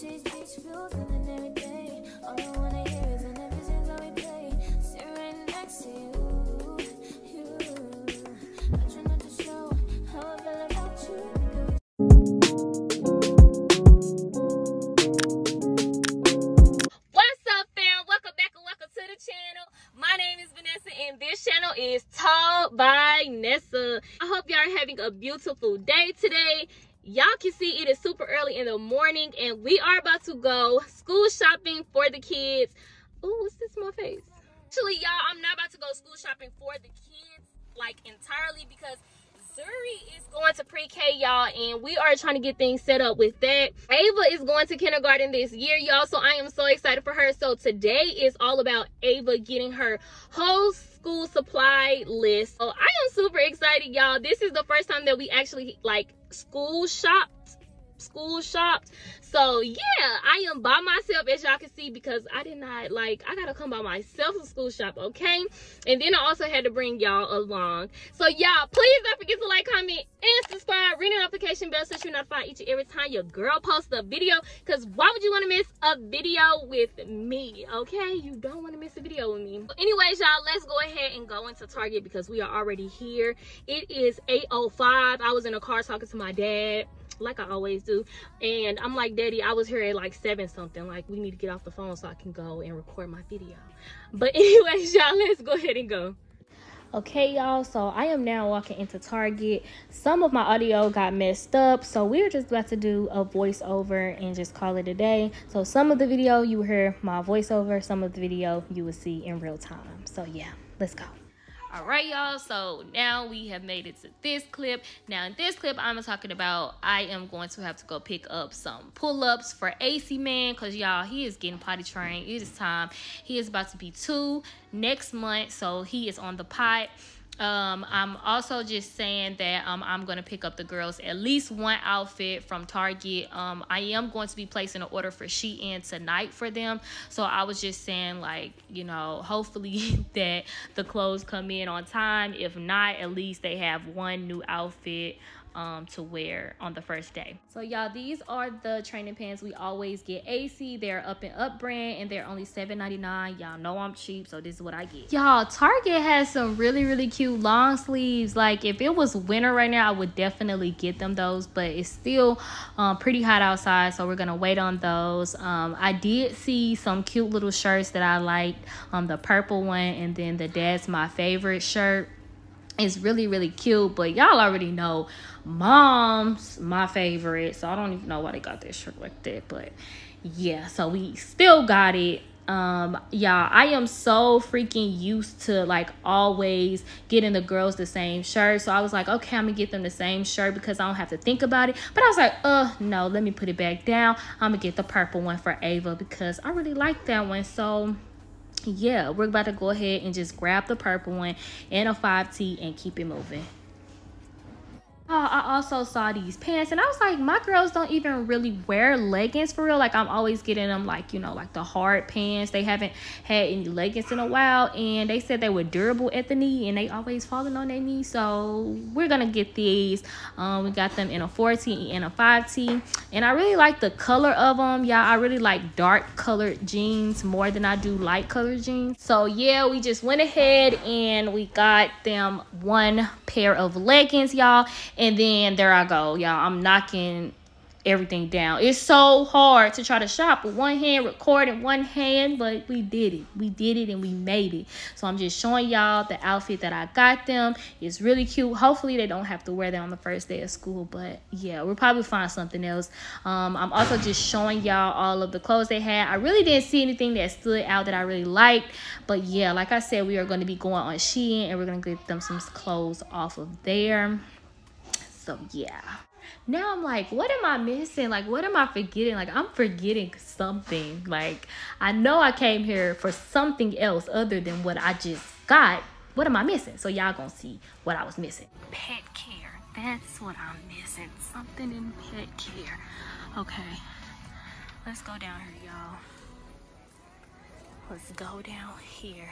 chase these feels and then every day all I wanna hear is in the visions that we play. Sit right next to you. I try not to show how I feel about you. What's up, fam? Welcome back and welcome to the channel. My name is Vanessa and this channel is Told by Nessa. I hope y'all are having a beautiful day today. Y'all can see it is super early in the morning and we are about to go school shopping for the kids. Ooh, what's this in my face? Actually, y'all, I'm not about to go school shopping for the kids, like, entirely, because Zuri is going to pre-K, y'all, and we are trying to get things set up with that. Ava is going to kindergarten this year, y'all, so I am so excited for her. So today is all about Ava getting her whole school supply list. So I am super excited, y'all. This is the first time that we actually, like, school shopped. So yeah, I am by myself, as y'all can see, because I did not, like, I gotta come by myself to school shop, okay? And then I also had to bring y'all along. So y'all, please don't forget to like, comment, and subscribe. Ring the notification bell so you're notified each and every time your girl posts a video, because why would you want to miss a video with me? Okay, you don't want to miss a video with me. But anyways, y'all, let's go ahead and go into Target because we are already here. It is 8:05. I was in a car talking to my dad, like I always do, and I'm like, Daddy, I was here at like 7 something, like, we need to get off the phone so I can go and record my video. But anyways, y'all, let's go ahead and go. Okay, y'all, so I am now walking into Target. Some of my audio got messed up, so we're just about to do a voiceover and just call it a day. So some of the video you hear my voiceover, some of the video you will see in real time. So yeah, let's go. All right, y'all, so now we have made it to this clip. Now in this clip, I'm talking about I am going to have to go pick up some pull-ups for AC man, because y'all, he is getting potty trained. It is time. He is about to be 2 next month, so he is on the pot. I'm also just saying that I'm gonna pick up the girls at least one outfit from Target. I am going to be placing an order for Shein tonight for them, so I was just saying, like, you know, hopefully that the clothes come in on time. If not, at least they have one new outfit to wear on the first day. So y'all, these are the training pants we always get AC. They're Up and Up brand and they're only $7.99. Y'all know I'm cheap, so this is what I get. Y'all, Target has some really, really cute long sleeves. Like, if it was winter right now, I would definitely get them those, but it's still pretty hot outside, so we're gonna wait on those. I did see some cute little shirts that I liked, the purple one and then the Dad's My Favorite shirt. It's really, really cute, but y'all already know Mom's my favorite, so I don't even know why they got that shirt like that, but yeah, so we still got it. Y'all, I am so freaking used to, like, always getting the girls the same shirt, so I was like, okay, I'm gonna get them the same shirt because I don't have to think about it. But I was like, no, let me put it back down. I'm gonna get the purple one for Ava because I really like that one. So yeah, we're about to go ahead and just grab the purple one and a 5T and keep it moving. I also saw these pants and I was like, my girls don't even really wear leggings for real. Like, I'm always getting them, like, you know, like the hard pants. They haven't had any leggings in a while, and they said they were durable at the knee and they always falling on their knee, so we're gonna get these. We got them in a 4T and a 5T, and I really like the color of them. Y'all, I really like dark colored jeans more than I do light colored jeans. So yeah, we just went ahead and we got them one pair of leggings, y'all. And then there I go, y'all. I'm knocking everything down. It's so hard to try to shop with one hand, record in one hand, but we did it. We did it and we made it. So I'm just showing y'all the outfit that I got them. It's really cute. Hopefully they don't have to wear that on the first day of school, but yeah, we'll probably find something else. I'm also just showing y'all all of the clothes they had. I really didn't see anything that stood out that I really liked, but yeah, like I said, we are going to be going on Shein and we're going to get them some clothes off of there. So yeah, now I'm like, what am I missing? Like, what am I forgetting? Like, I'm forgetting something. Like, I know I came here for something else other than what I just got. What am I missing? So y'all gonna see what I was missing. Pet care, that's what I'm missing. Something in pet care. Okay, let's go down here, y'all. Let's go down here.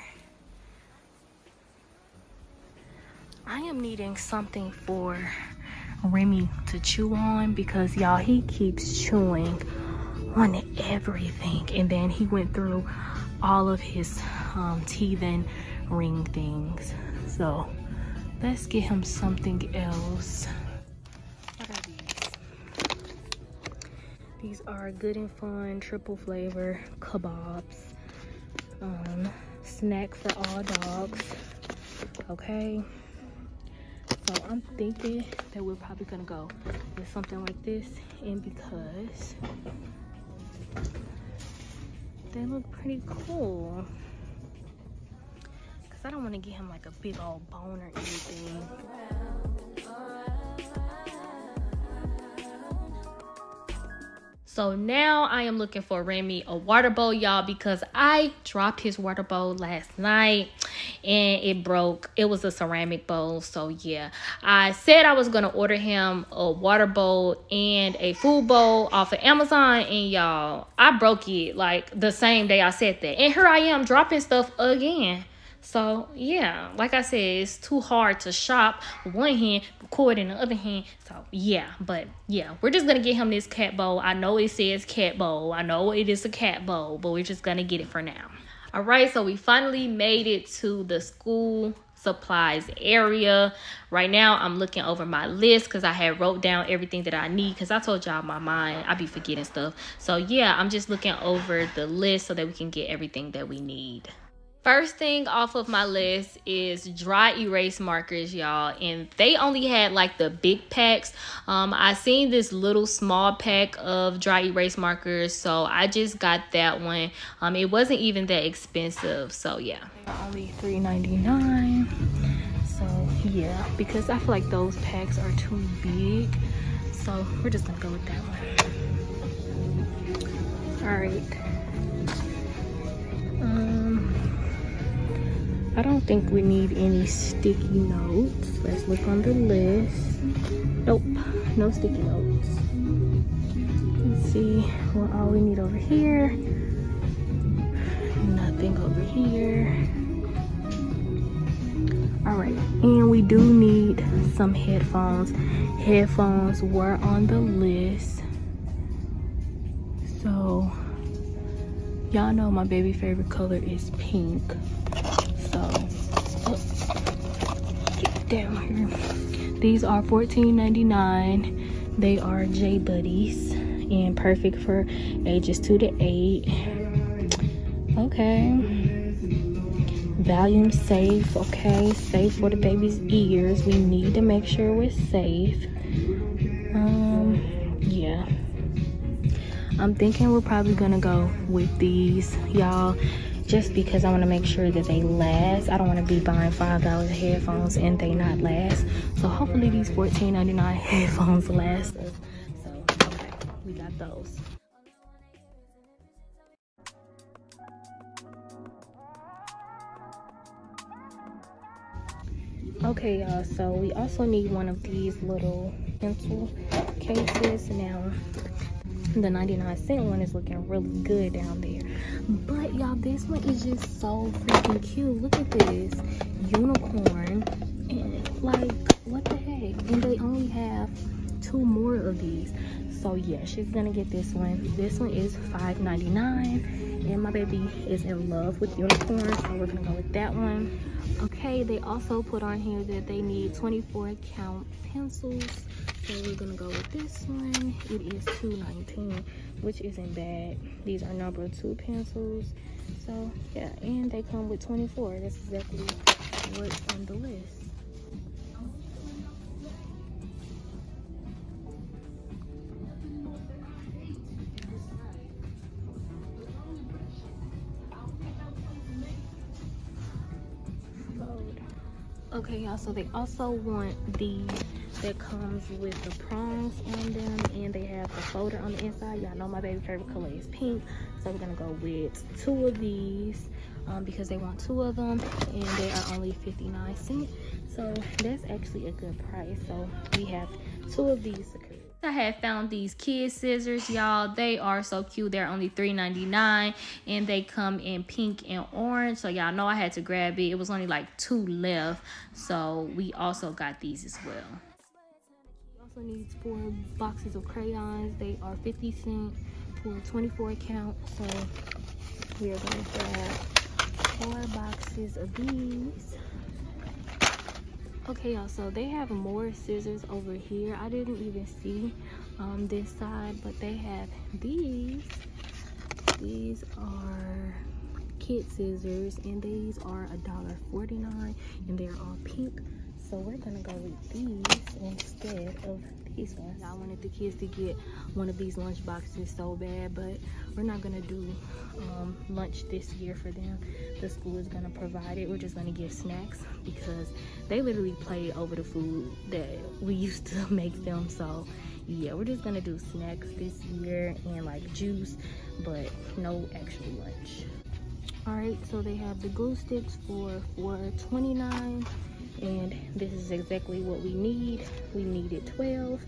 I am needing something for Remy to chew on because, y'all, he keeps chewing wanted everything. And then he went through all of his teething ring things. So let's get him something else. What are these? These are Good and Fun triple flavor kebabs. Snack for all dogs. Okay, so I'm thinking that we're probably gonna go with something like this, and because they look pretty cool, because I don't want to get him like a big old bone or anything. So now I am looking for Remy a water bowl, y'all, because I dropped his water bowl last night and it broke. It was a ceramic bowl. So yeah, I said I was going to order him a water bowl and a food bowl off of Amazon, and y'all, I broke it like the same day I said that. And here I am dropping stuff again. So yeah, like I said, it's too hard to shop with one hand, record in the other hand. So yeah, but yeah, we're just gonna get him this cat bowl. I know it says cat bowl, I know it is a cat bowl, but we're just gonna get it for now. All right, so we finally made it to the school supplies area. Right now I'm looking over my list because I had wrote down everything that I need, because I told y'all my mind, I be forgetting stuff. So yeah, I'm just looking over the list so that we can get everything that we need. First thing off of my list is dry erase markers, y'all, and they only had like the big packs. I seen this little small pack of dry erase markers, so I just got that one. It wasn't even that expensive, so yeah. They were only $3.99, so yeah, because I feel like those packs are too big, so we're just gonna go with that one. All right. I don't think we need any sticky notes. Let's look on the list. Nope, no sticky notes. Let's see what all we need over here. Nothing over here. All right, and we do need some headphones. Headphones were on the list. So, y'all know my baby favorite color is pink. Get down here. These are $14.99. They are J Buddies and perfect for ages 2 to 8. Okay. Volume safe. Okay, safe for the baby's ears. We need to make sure we're safe. Yeah. I'm thinking we're probably gonna go with these, y'all, just because I want to make sure that they last. I don't want to be buying $5 headphones and they not last. So hopefully these $14.99 headphones last. So okay, we got those. Okay, y'all, so we also need one of these little pencil cases. Now, the 99-cent one is looking really good down there. But y'all, this one is just so freaking cute. Look at this unicorn. And like, what the heck? And they only have 2 more of these. So yeah, she's gonna get this one. This one is $5.99. And my baby is in love with unicorns, so we're gonna go with that one. Okay, they also put on here that they need 24-count pencils. So we're gonna go with this one. It is $2.19, which isn't bad. These are number 2 pencils. So yeah, and they come with 24. That's exactly what's on the list. Okay, y'all, so they also want these that comes with the prongs on them, and they have a folder on the inside. Y'all know my baby favorite color is pink, so we're gonna go with 2 of these because they want 2 of them, and they are only 59 cents. So that's actually a good price. So we have 2 of these secured. I had found these kids scissors, y'all. They are so cute. They're only $3.99, and they come in pink and orange. So y'all know I had to grab it. It was only like 2 left, so we also got these as well. Needs 4 boxes of crayons. They are 50 cents cool 24 count. So we are going to grab 4 boxes of these. Okay y'all, so they have more scissors over here. I didn't even see this side, but they have these. These are kid scissors and these are $1.49 and they're all pink. So we're gonna go with these instead of these ones. I wanted the kids to get one of these lunch boxes so bad, but we're not gonna do lunch this year for them. The school is gonna provide it. We're just gonna give snacks because they literally play over the food that we used to make them. So yeah, we're just gonna do snacks this year and like juice, but no actual lunch. All right, so they have the glue sticks for $4.29. And this is exactly what we need. We needed 12,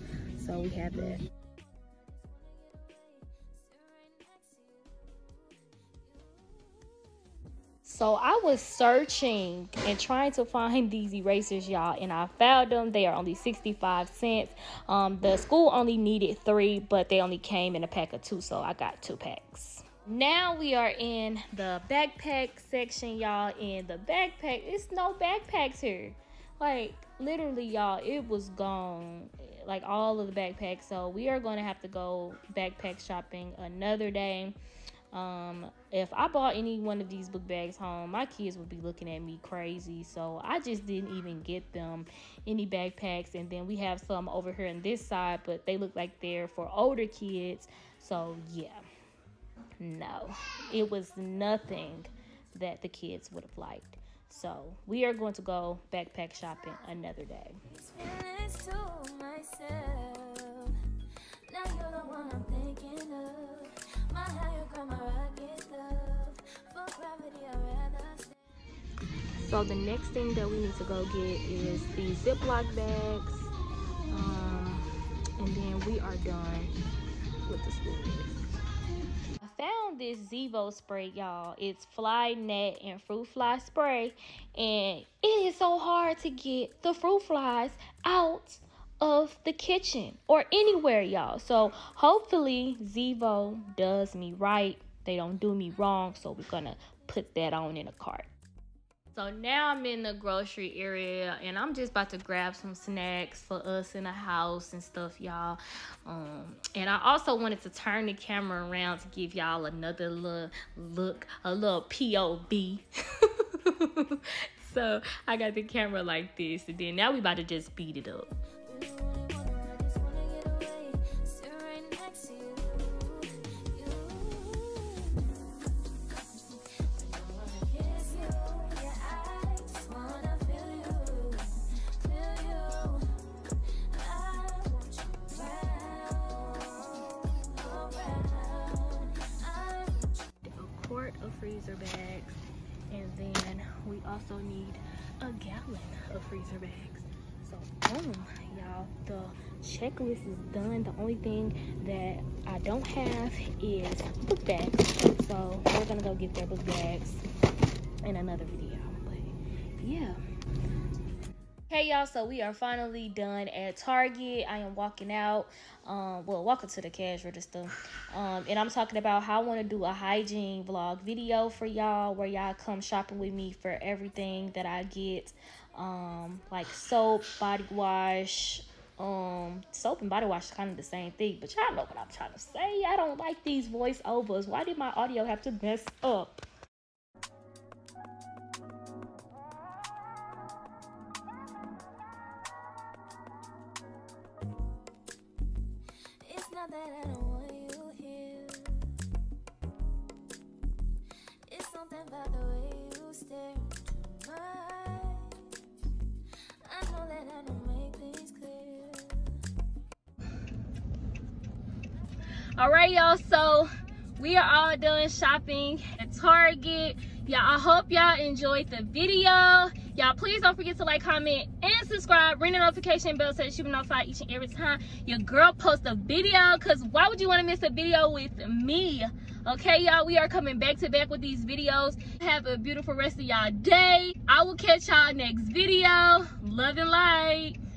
so we have that. So I was searching and trying to find these erasers, y'all, and I found them. They are only 65 cents. The school only needed 3, but they only came in a pack of 2, so I got 2 packs. Now we are in the backpack section, y'all, and the backpack, it's no backpacks here. Like, literally, y'all, it was gone, like all of the backpacks. So we are going to have to go backpack shopping another day. If I bought any one of these book bags home, my kids would be looking at me crazy. So I just didn't even get them any backpacks. And then we have some over here on this side, but they look like they're for older kids. So, yeah. No, it was nothing that the kids would have liked. So we are going to go backpack shopping another day. So the next thing that we need to go get is the Ziploc bags. And then we are done with the school bags. Found this Zevo spray, y'all. It's fly net and fruit fly spray, and it is so hard to get the fruit flies out of the kitchen or anywhere, y'all. So hopefully Zevo does me right, they don't do me wrong. So we're gonna put that on in a cart. So now I'm in the grocery area and I'm just about to grab some snacks for us in the house and stuff, y'all. And I also wanted to turn the camera around to give y'all another little look, a little POV. So I got the camera like this and then now we about to just speed it up. Freezer bags, and then we also need a gallon of freezer bags. So boom, y'all, the checklist is done. The only thing that I don't have is book bags, so we're gonna go get their book bags in another video. But yeah. Hey y'all, so we are finally done at Target. I am walking out, walking to the cash register, and I'm talking about how I want to do a hygiene vlog video for y'all where y'all come shopping with me for everything that I get, like soap, body wash. Soap and body wash is kind of the same thing, but y'all know what I'm trying to say. I don't like these voiceovers. Why did my audio have to mess up? All right, y'all, so we are all done shopping at Target. Y'all, I hope y'all enjoyed the video. Y'all, please don't forget to like, comment, and subscribe. Ring the notification bell so that you be notified each and every time your girl posts a video, because why would you want to miss a video with me? Okay, y'all, we are coming back to back with these videos. Have a beautiful rest of y'all day. I will catch y'all next video. Love and light.